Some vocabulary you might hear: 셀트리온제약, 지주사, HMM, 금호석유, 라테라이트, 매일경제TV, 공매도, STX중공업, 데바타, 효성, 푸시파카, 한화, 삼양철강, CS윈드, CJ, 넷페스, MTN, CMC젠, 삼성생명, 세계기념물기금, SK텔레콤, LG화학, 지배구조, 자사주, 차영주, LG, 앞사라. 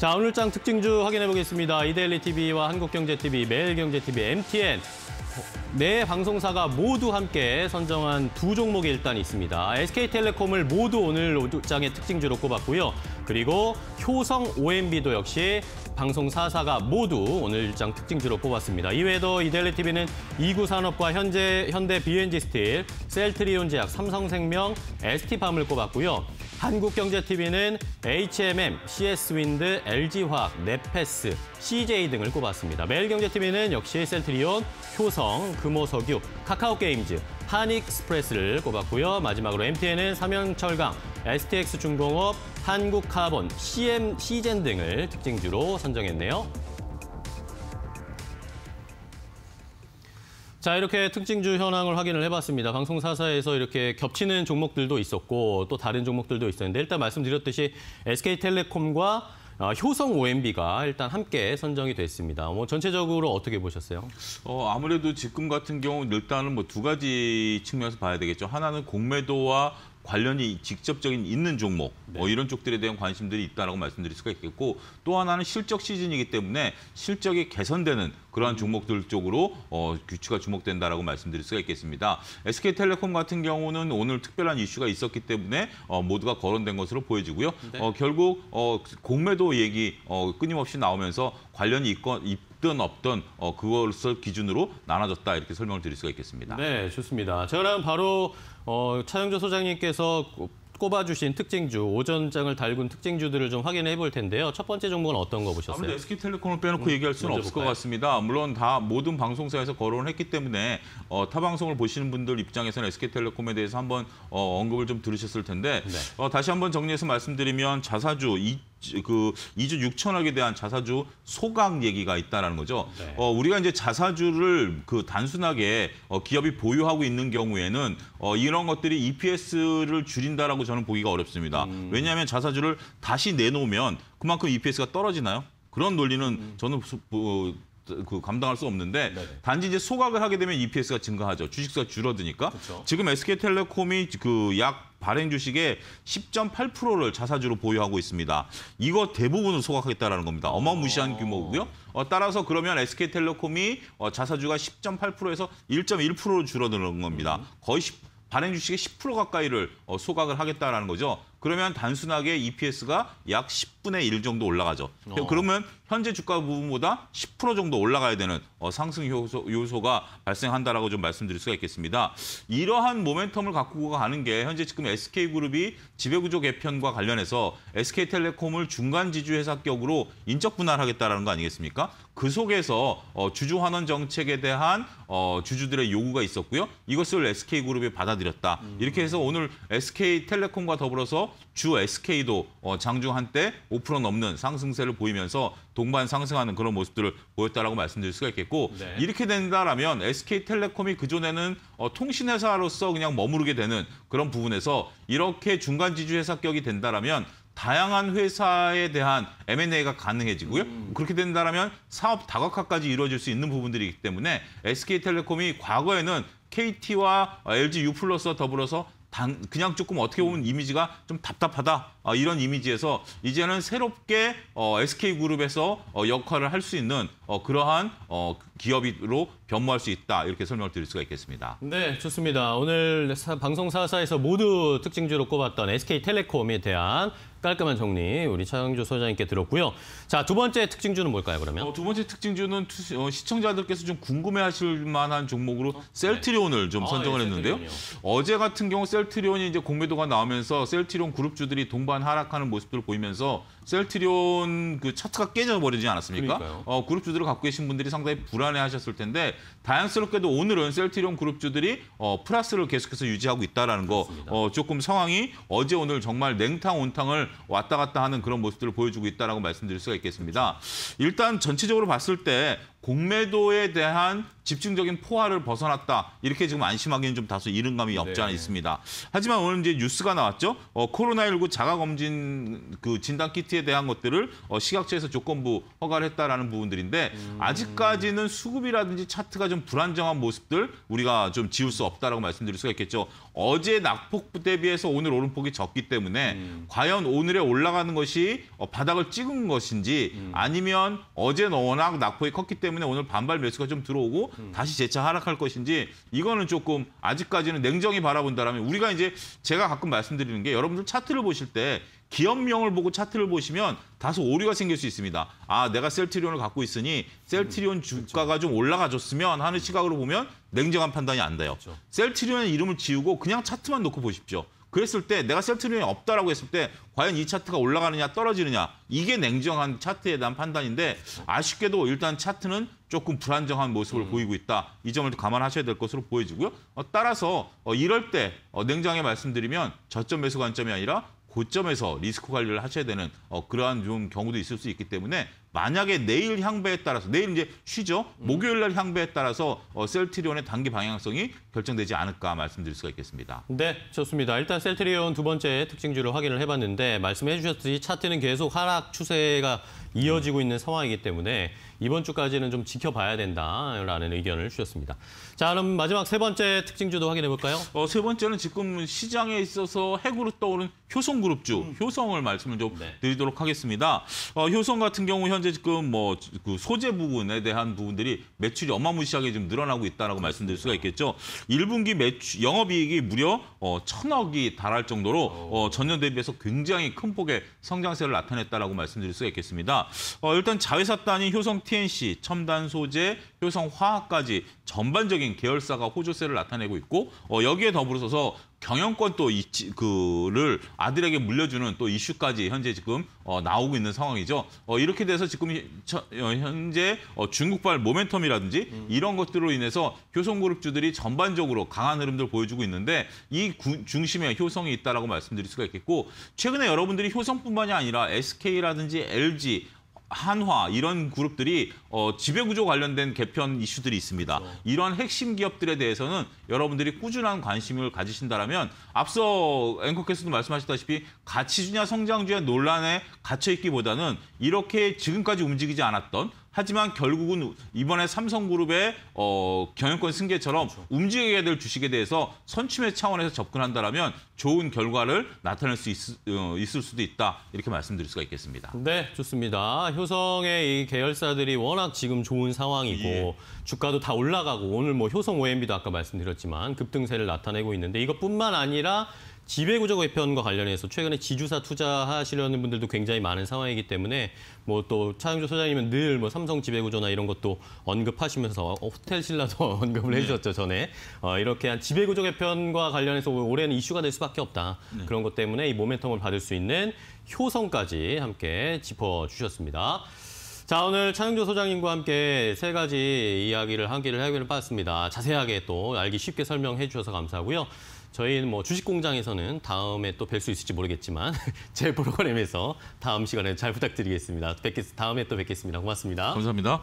자, 오늘장 특징주 확인해 보겠습니다. 이데일리TV와 한국경제TV, 매일경제TV, MTN 네 방송사가 모두 함께 선정한 두 종목이 일단 있습니다. SK텔레콤을 모두 오늘 오장의 특징주로 꼽았고요. 그리고 효성 OMB도 역시 방송사사가 모두 오늘 일장 특징주로 뽑았습니다. 이외에도 이데일리TV는 2구 산업과 현대비앤지스틸, 셀트리온제약, 삼성생명, ST팜을 꼽았고요. 한국경제TV는 HMM, CS윈드, LG화학, 넷페스, CJ 등을 꼽았습니다. 매일경제TV는 역시 셀트리온, 효성, 금호석유, 카카오게임즈, 한익스프레스를 꼽았고요. 마지막으로 MTN은 삼양철강, STX중공업, 한국카본, CMC젠 등을 특징주로 선정했네요. 자, 이렇게 특징주 현황을 확인을 해봤습니다. 방송사사에서 이렇게 겹치는 종목들도 있었고 또 다른 종목들도 있었는데 일단 말씀드렸듯이 SK텔레콤과 효성 OMB가 일단 함께 선정이 됐습니다. 뭐 전체적으로 어떻게 보셨어요? 아무래도 지금 같은 경우는 일단은 뭐 두 가지 측면에서 봐야 되겠죠. 하나는 공매도와 관련이 직접적인 있는 종목, 이런 쪽들에 대한 관심들이 있다라고 말씀드릴 수가 있겠고, 또 하나는 실적 시즌이기 때문에 실적이 개선되는 그러한 종목들 쪽으로 귀추가 주목된다라고 말씀드릴 수가 있겠습니다. SK텔레콤 같은 경우는 오늘 특별한 이슈가 있었기 때문에 모두가 거론된 것으로 보여지고요. 네. 결국 공매도 얘기 끊임없이 나오면서 관련이 있든 없든 그것을 기준으로 나눠졌다 이렇게 설명을 드릴 수가 있겠습니다. 네, 좋습니다. 자, 그럼 바로 차영주 소장님께서 꼽아주신 특징주, 오전장을 달군 특징주들을 좀 확인해 볼 텐데요. 첫 번째 종목은 어떤 거 보셨어요? 아무래도 SK텔레콤을 빼놓고 얘기할 수는 없을 것 같습니다. 물론 다 모든 방송사에서 거론을 했기 때문에 타 방송을 보시는 분들 입장에서는 SK텔레콤에 대해서 한번 언급을 좀 들으셨을 텐데 네. 다시 한번 정리해서 말씀드리면 자사주 2주 6천억에 대한 자사주 소각 얘기가 있다라는 거죠. 네. 우리가 이제 자사주를 그 단순하게 기업이 보유하고 있는 경우에는 이런 것들이 EPS를 줄인다라고 저는 보기가 어렵습니다. 왜냐하면 자사주를 다시 내놓으면 그만큼 EPS가 떨어지나요? 그런 논리는 저는 감당할 수 없는데 네네. 단지 이제 소각을 하게 되면 EPS가 증가하죠. 주식수가 줄어드니까. 그쵸. 지금 SK텔레콤이 그 약 발행 주식의 10.8%를 자사주로 보유하고 있습니다. 이거 대부분을 소각하겠다라는 겁니다. 어마무시한 규모고요. 따라서 그러면 SK텔레콤이 자사주가 10.8%에서 1.1%로 줄어드는 겁니다. 거의 발행 주식의 10% 가까이를 소각을 하겠다라는 거죠. 그러면 단순하게 EPS가 약 10분의 1 정도 올라가죠. 그러면 현재 주가 부분보다 10% 정도 올라가야 되는 상승 요소가 발생한다라고 좀 말씀드릴 수가 있겠습니다. 이러한 모멘텀을 갖고 가는 게 현재 지금 SK그룹이 지배구조 개편과 관련해서 SK텔레콤을 중간 지주회사격으로 인적 분할하겠다라는 거 아니겠습니까? 그 속에서 주주 환원 정책에 대한 주주들의 요구가 있었고요. 이것을 SK그룹이 받아들였다. 이렇게 해서 오늘 SK텔레콤과 더불어서 주 SK도 장중 한때 5% 넘는 상승세를 보이면서 동반 상승하는 그런 모습들을 보였다라고 말씀드릴 수가 있겠고 네. 이렇게 된다라면 SK텔레콤이 그전에는 통신회사로서 그냥 머무르게 되는 그런 부분에서 이렇게 중간 지주회사격이 된다라면 다양한 회사에 대한 M&A가 가능해지고요. 그렇게 된다라면 사업 다각화까지 이루어질 수 있는 부분들이기 때문에 SK텔레콤이 과거에는 KT와 LG U+와 더불어서 그냥 조금 어떻게 보면 이미지가 좀 답답하다 이런 이미지에서 이제는 새롭게 SK그룹에서 역할을 할 수 있는 그러한 기업으로 변모할 수 있다 이렇게 설명을 드릴 수가 있겠습니다. 네, 좋습니다. 오늘 방송사사에서 모두 특징주로 꼽았던 SK텔레콤에 대한 깔끔한 정리 우리 차영주 소장님께 들었고요. 자, 두 번째 특징주는 뭘까요, 그러면? 두 번째 특징주는 시청자들께서 좀 궁금해하실 만한 종목으로 셀트리온을 좀 선정을 했는데요. 어제 같은 경우 셀트리온이 이제 공매도가 나오면서 셀트리온 그룹주들이 동반 하락하는 모습들을 보이면서 셀트리온 그 차트가 깨져버리지 않았습니까? 그러니까요. 그룹주들을 갖고 계신 분들이 상당히 불안해하셨을 텐데 다행스럽게도 오늘은 셀트리온 그룹주들이 플러스를 계속해서 유지하고 있다라는 거 조금 상황이 어제 오늘 정말 냉탕 온탕을 왔다 갔다 하는 그런 모습들을 보여주고 있다라고 말씀드릴 수가 있겠습니다. 일단 전체적으로 봤을 때 공매도에 대한 집중적인 포화를 벗어났다. 이렇게 지금 안심하기는 좀 다소 이른 감이 없지 않아 있습니다. 하지만 오늘 이제 뉴스가 나왔죠. 코로나19 자가검진 그 진단키트에 대한 것들을 식약처에서 조건부 허가를 했다라는 부분들인데 아직까지는 수급이라든지 차트가 좀 불안정한 모습들 우리가 좀 지울 수 없다라고 말씀드릴 수가 있겠죠. 어제 낙폭 대비해서 오늘 오름폭이 적기 때문에 과연 오늘에 올라가는 것이 바닥을 찍은 것인지 아니면 어제는 워낙 낙폭이 컸기 때문에 오늘 반발 매수가 좀 들어오고 다시 재차 하락할 것인지 이거는 조금 아직까지는 냉정히 바라본다라면 우리가 이제 제가 가끔 말씀드리는 게 여러분들 차트를 보실 때 기업명을 보고 차트를 보시면 다소 오류가 생길 수 있습니다. 아, 내가 셀트리온을 갖고 있으니 셀트리온 주가가 좀 올라가줬으면 하는 시각으로 보면 냉정한 판단이 안 돼요. 그렇죠. 셀트리온의 이름을 지우고 그냥 차트만 놓고 보십시오. 그랬을 때 내가 셀트리온이 없다라고 했을 때 과연 이 차트가 올라가느냐 떨어지느냐 이게 냉정한 차트에 대한 판단인데 아쉽게도 일단 차트는 조금 불안정한 모습을 보이고 있다. 이 점을 감안하셔야 될 것으로 보여지고요. 따라서 이럴 때 냉정하게 말씀드리면 저점 매수 관점이 아니라 고점에서 리스크 관리를 하셔야 되는 그러한 좀 경우도 있을 수 있기 때문에 만약에 내일 향배에 따라서 내일 이제 쉬죠. 목요일 날 향배에 따라서 셀트리온의 단기 방향성이 결정되지 않을까 말씀드릴 수가 있겠습니다. 네, 좋습니다. 일단 셀트리온 두 번째 특징주를 확인을 해봤는데 말씀해 주셨듯이 차트는 계속 하락 추세가 이어지고 있는 상황이기 때문에 이번 주까지는 좀 지켜봐야 된다라는 의견을 주셨습니다. 자, 그럼 마지막 세 번째 특징주도 확인해 볼까요? 세 번째는 지금 시장에 있어서 핵으로 떠오른 효성그룹주, 효성을 말씀을 좀 드리도록 하겠습니다. 효성 같은 경우 현재 지금 그 소재 부분에 대한 부분들이 매출이 어마무시하게 좀 늘어나고 있다라고 말씀드릴 수가 있겠죠. 1분기 매출 영업이익이 무려 1,000억이 달할 정도로 전년 대비해서 굉장히 큰 폭의 성장세를 나타냈다라고 말씀드릴 수가 있겠습니다. 일단 자회사단인 효성TNC, 첨단 소재, 효성화학까지 전반적인 계열사가 호조세를 나타내고 있고 여기에 더불어서 경영권 또 그를 아들에게 물려주는 또 이슈까지 현재 지금 나오고 있는 상황이죠. 이렇게 돼서 지금 현재 중국발 모멘텀이라든지 이런 것들로 인해서 효성그룹주들이 전반적으로 강한 흐름들 보여주고 있는데 이 중심에 효성이 있다라고 말씀드릴 수가 있겠고 최근에 여러분들이 효성뿐만이 아니라 SK라든지 LG 한화 이런 그룹들이 지배구조 관련된 개편 이슈들이 있습니다. 이런 핵심 기업들에 대해서는 여러분들이 꾸준한 관심을 가지신다면 앞서 앵커께서도 말씀하셨다시피 가치주냐 성장주의 논란에 갇혀있기보다는 이렇게 지금까지 움직이지 않았던 하지만 결국은 이번에 삼성그룹의 경영권 승계처럼 움직여야 될 주식에 대해서 선취매 차원에서 접근한다면 좋은 결과를 나타낼 수 있을 수도 있다. 이렇게 말씀드릴 수가 있겠습니다. 네, 좋습니다. 효성의 이 계열사들이 워낙 지금 좋은 상황이고 주가도 다 올라가고 오늘 효성 OMB도 아까 말씀드렸지만 급등세를 나타내고 있는데 이것뿐만 아니라 지배구조 개편과 관련해서 최근에 지주사 투자하시려는 분들도 굉장히 많은 상황이기 때문에 또 차영주 소장님은 늘 삼성 지배구조나 이런 것도 언급하시면서 호텔 신라도 언급을 해주셨죠, 전에. 이렇게 한 지배구조 개편과 관련해서 올해는 이슈가 될 수밖에 없다. 그런 것 때문에 이 모멘텀을 받을 수 있는 효성까지 함께 짚어주셨습니다. 자, 오늘 차영주 소장님과 함께 세 가지 이야기를 하기를 해봤습니다. 자세하게 또 알기 쉽게 설명해 주셔서 감사하고요. 저희는 주식공장에서는 다음에 또 뵐 수 있을지 모르겠지만 제 프로그램에서 다음 시간에 잘 부탁드리겠습니다. 다음에 또 뵙겠습니다. 고맙습니다. 감사합니다.